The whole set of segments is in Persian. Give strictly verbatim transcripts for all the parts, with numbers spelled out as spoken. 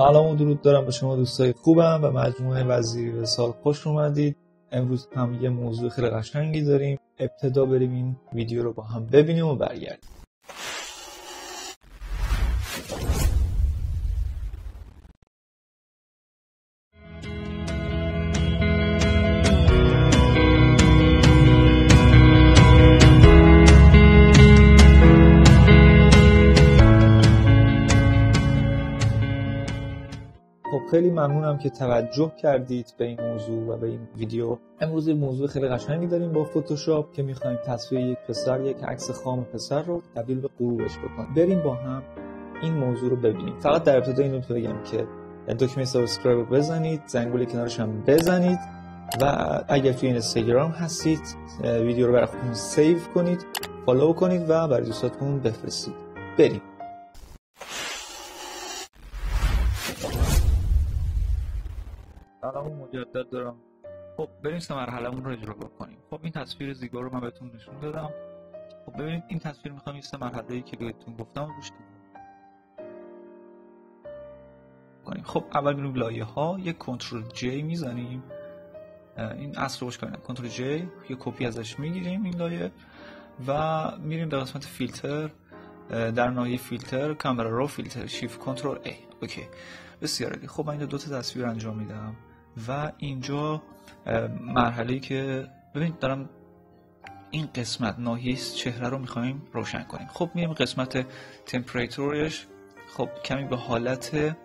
سلام و درود دارم به شما دوستای خوبم و مجموعه وزیری وسال خوش اومدید. امروز هم یه موضوع خیلی قشنگی داریم. ابتدا بریم این ویدیو رو با هم ببینیم و برگردیم. خیلی ممنونم که توجه کردید به این موضوع و به این ویدیو. امروز یه موضوع خیلی قشنگی داریم با فتوشاپ که میخوایم تصویر یک پسر، یک عکس خام پسر رو تبدیل به غروبش بکنیم. بریم با هم این موضوع رو ببینیم. فقط در ابتدا اینو بگم که دکمه سابسکرایب رو بزنید، زنگوله کنارش هم بزنید و اگر توی اینستاگرام هستید ویدیو رو برای خودتون سیو کنید، فالو کنید و برای دوستاتون بفرستید. بریم. سلام مجدد دارم. خب بریم سه مرحله‌مون رو اجرا بکنیم. خب این تصویر زیبا رو من بهتون نشون دادم. خب ببینید این تصویر می‌خوام این سه مرحله‌ای که بهتون گفتم روش کنیم. خب اول میریم لایه‌ها، یک کنترل جی میزنیم. این اصل روش کنیم. کنترل جی یه کپی ازش میگیریم این لایه و میریم در قسمت فیلتر، در ناحیه فیلتر کامرا رو فیلتر شیفت کنترل ای. اوکی. بسیار عالی. خب من این دو تا تصویر انجام میدم. و اینجا مرحله‌ای که ببینید دارم این قسمت ناحیه چهره رو میخوایم روشن کنیم. خب میریم قسمت تمپراتورش، خب کمی به حالت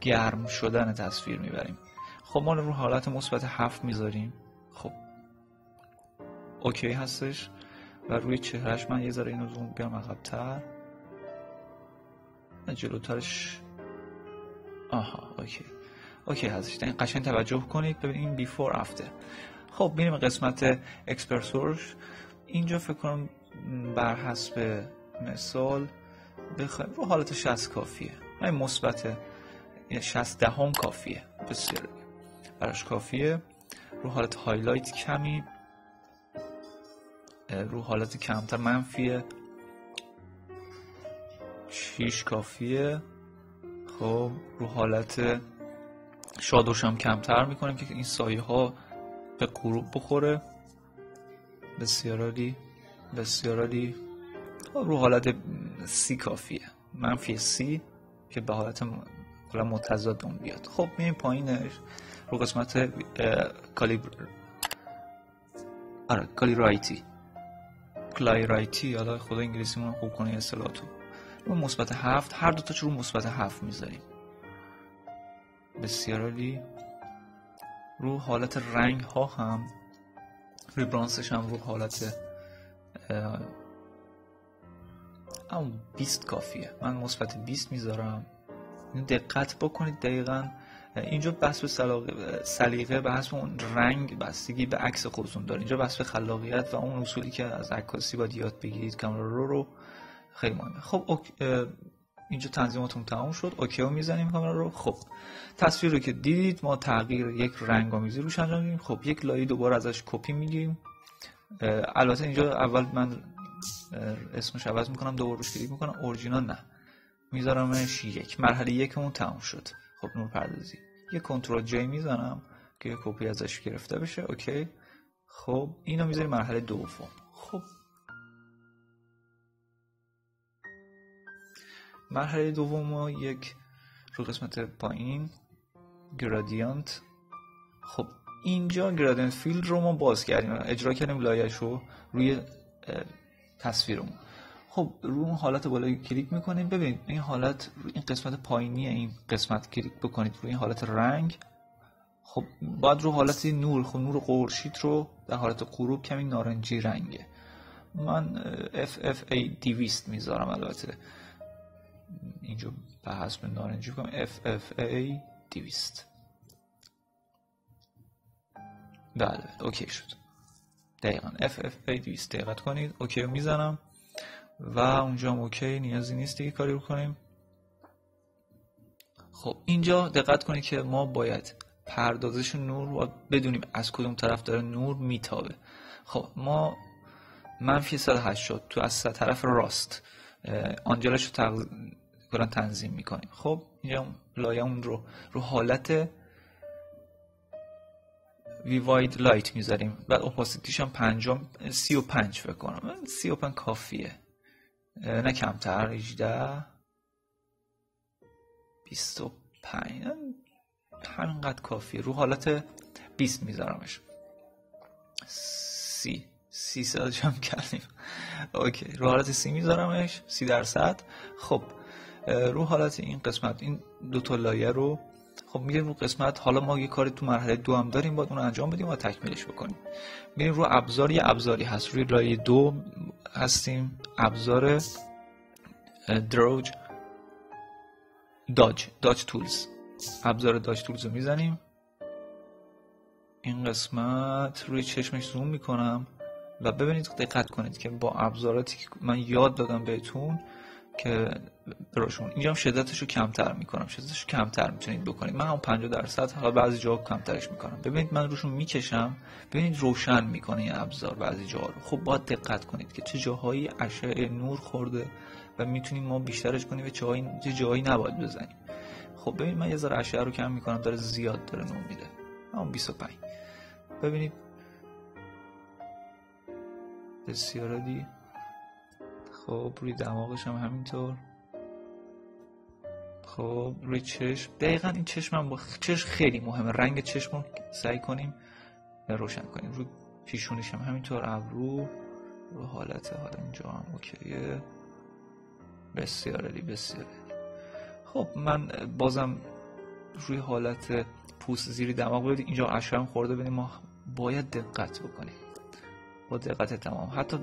گرم شدن تصویر میبریم. خب ما رو حالت مثبت هفت میذاریم. خب اوکی هستش و روی چهرهش من یه ذره اینو زوم بیارم عقب‌تر، جلوترش. آها اوکی اوکی هستش. این قشنگ توجه کنید ببینید این بیفور افتر. خب میریم قسمت اکسپرسورش. اینجا فکر کنم بر حسب مثال بخوایم رو حالت شصت کافیه. من مثبت شصت دهم کافیه. بسیار براش کافیه. رو حالت هایلایت کمی، رو حالت کمتر منفیه شش کافیه. خب رو حالت شادوش هم کمتر میکنیم که این سایه ها به غروب بخوره. بسیار عالی بسیار عالی. رو حالت سی کافیه، منفی سی که به حالت متضاد اون بیاد. خب میریم پایینش رو قسمت کالیبر، آره کالیرایتی کالیرایتی حالا خدا انگلیسی مون خوب کنه اصطلاحاتو. رو مثبت هفت، هر دو تاش رو مثبت هفت میذاریم. بسیار عالی. رو حالت رنگ ها هم ریبرانسش هم رو حالت اون بیست کافیه. من مثبت بیست میذارم. دقت بکنید دقیقاً اینجا بس به سلیقه، به حسب اون رنگ بستگی به عکس خودتون داره. اینجا بس به خلاقیت و اون اصولی که از عکاسی باید یاد بگیرید کامرا رو رو خیلی مهمه. خب اوکی. اینجا تنظیماتون تمام شد. اوکی رو میزنیم کامرا رو. خب تصویر رو که دیدید ما تغییر یک رنگ‌آمیزی روش انجام میدیم. خب یک لایه دوباره ازش کپی میگیریم. البته اینجا اول من اسمش عوض میکنم، دوباره روش کلیک میکنم، اورجینال نه میذارمش یک. مرحله یکمون تموم شد. خب نور پردازی یک کنترل جی میزنم که کپی ازش گرفته بشه. اوکی. خب اینو میذاریم مرحله دوم. خب مرحله دوم ما یک رو قسمت پایین گرادیانت. خب اینجا گرادیانت فیلد رو ما باز کردیم، اجرا کردیم لایه‌اش رو روی تصویرمون. خب رو اون حالت بالایی کلیک میکنیم. ببینید این حالت این قسمت پایینیه، این قسمت کلیک بکنید روی این حالت رنگ. خب بعد رو حالت نور، خب نور خورشید رو در حالت غروب کمی نارنجی رنگه. من اف اف ای دویست میذارم. البته اینجا به حسب نارنجی کنم اف اف ای دویست. بله اوکی شد. دقیقا اف اف ای دویست دقت کنید. اوکی رو میزنم و اونجا هم اوکی، نیازی نیست دیگه کاری رو کنیم. خب اینجا دقت کنید که ما باید پردازش نور رو بدونیم از کدوم طرف داره نور میتابه. خب ما منفی صد و هشتاد تو از طرف راست آنجلش رو تق... تنظیم میکنیم. خب اینجا لایه اون رو رو حالت وی واید لایت میذاریم و اپاسیتیش هم پنجام سی و پنج بکنم، سی و پنج کافیه، نه کمتر. هجده بیست و پنج همینقدر کافیه. رو حالت بیست میذارمش. سی سی سازش هم کردیم. اوکی رو حالت سی میذارمش، سی درصد. خب رو حالت این قسمت این دو تا لایه رو خب میریم رو قسمت. حالا ما یه کاری تو مرحله دو هم داریم، باید اون انجام بدیم و تکمیلش بکنیم. میریم رو ابزار. یه ابزاری هست روی لایه دو هستیم، ابزار دروج داج داج تولز. ابزار داج تولز رو میزنیم این قسمت، روی چشمش زوم میکنم و ببینید، دقت کنید که با ابزاراتی که من یاد دادم بهتون که براشون اینجا هم شدتش رو کمتر میکنم. شدتش رو کمتر میتونید بکنید. من هم پنجاه درصد، حالا بعضی جا کمترش میکنم. ببینید من روشون میکشم، ببینید روشن میکنه این ابزار بعضی جا رو. خب باید دقت کنید که چه جاهایی اشعه نور خورده و میتونیم ما بیشترش کنیم و چه جاهایی نباید بزنیم. خب ببینید من یه ذره اشعه رو کم میکنم، داره زیاد داره نور میده، همون بیست و پنج. ببینید بسیار دی. خب روی دماغش هم همینطور. خب روی چشم دقیقا این چشم هم با... چشم خیلی مهمه، رنگ چشم رو سعی کنیم روشن کنیم. روی پیشونش هم همینطور، ابرو رو حالت حالا اینجا هم اوکیه. بسیار عالی بسیار عالی. خب من بازم روی حالت پوست زیر دماغ بود، اینجا اشعه خورده. ببینید ما باید دقت بکنیم با دقت تمام. حتی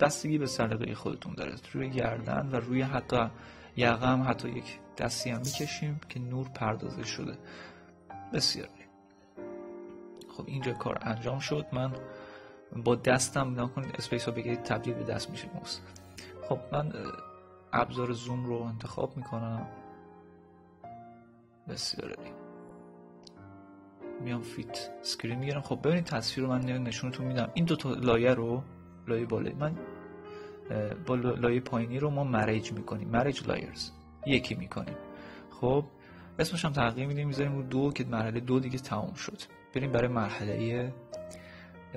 دستگی به سلیقه خودتون داره. روی گردن و روی حتی یقه هم حتی یک دستی هم میکشیم که نور پردازش شده. بسیار عالی. خب اینجا کار انجام شد. من با دستم نکنید، اسپیس رو بگیرید تبدیل به دست میشه موس. خب من ابزار زوم رو انتخاب میکنم. بسیار عالی. میام فیت اسکرین میگیرم. خب ببینید تصویر رو من نشونتون میدم. این دو تا لایه رو، لایه بالایی من با لایه پایینی رو ما مرج میکنیم، مرج لایرز یکی میکنیم. خب اسمش هم تغییر میدیم، میذاریم رو دو که مرحله دو دیگه تمام شد. بریم برای مرحله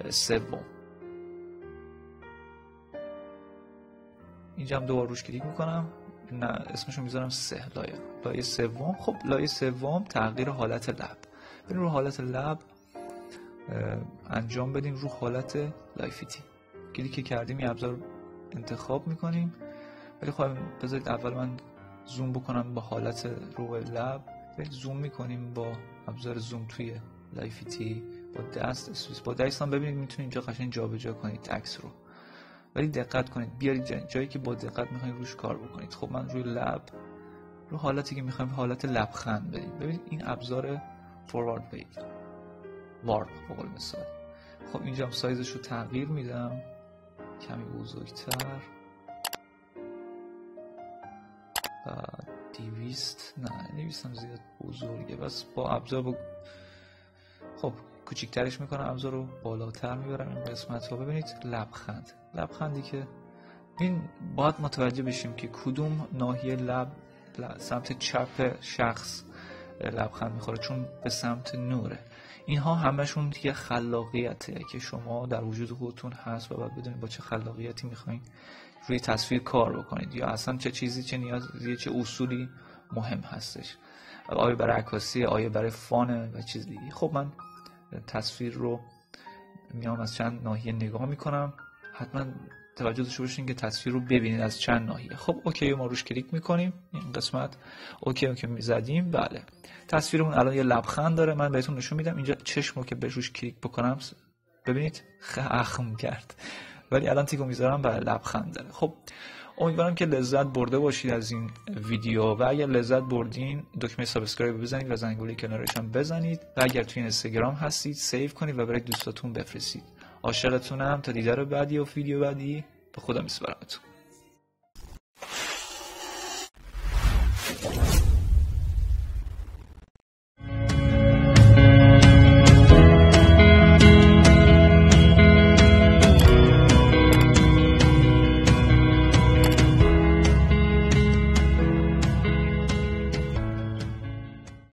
سوم. اینجا هم دوباره روش کلیک میکنم، نه اسمش رو میذارم سه لایه، لایه سوم. خب لایه سوم تغییر حالت لب. بریم رو حالت لب انجام بدیم، رو حالت لایفیتی کلیک کردیم، یه ابزار انتخاب میکنیم. ولی خب بذارید اول من زوم بکنم با حالت رو لب. زوم میکنیم با ابزار زوم توی لایفیتی با دست اسویس. با دست هم ببینید میتونید اینجا قشنگ جابجا کنید عکس رو، ولی دقت کنید بیارید جایی که با دقت میخواید روش کار بکنید. خب من روی لب رو حالتی که میخوایم حالت لبخند بدیم. ببینید این ابزار فوروارد وید وارد به قول مثال. خب اینجا هم سایزش رو تغییر میدم، کمی بزرگتر و دیویست، نه دیویست هم زیاد بزرگه، بس با ابزار با... خب کوچیکترش میکنم، ابزار رو بالاتر میبرم این قسمت ها. ببینید لبخند، لبخندی که این باید متوجه بشیم که کدوم ناحیه لب سمت چپ شخص لبخند میخوره، چون به سمت نوره. اینها همشون دیگه خلاقیته که شما در وجود خودتون هست و باید بدونید با چه خلاقیتی میخواین روی تصویر کار بکنید، یا اصلا چه چیزی چه نیازی چه اصولی مهم هستش، آیا برای عکاسی آیا برای فانه و چیز دیگه. خب من تصویر رو میام از چند ناحیه نگاه میکنم. حتما توجه داشته باشین که تصویر رو ببینید از چند ناحیه. خب اوکی ما روش کلیک میکنیم این قسمت. اوکی اوکی میزدیم. بله تصویرمون الان یه لبخند داره. من بهتون نشون میدم اینجا چشم رو که بهش روش کلیک بکنم ببینید خخم کرد، ولی الان تیکو میذارم بله لبخند داره. خب امیدوارم که لذت برده باشید از این ویدیو و اگر لذت بردین دکمه سابسکرایب بزنید و زنگوله کنارش هم بزنید و اگر توی اینستاگرام هستید سیو کنید و برای دوستاتون بفرستید. عاشقتونم. تا دیدار بعدی و ویدیو بعدی. به خدا میسپارمتون.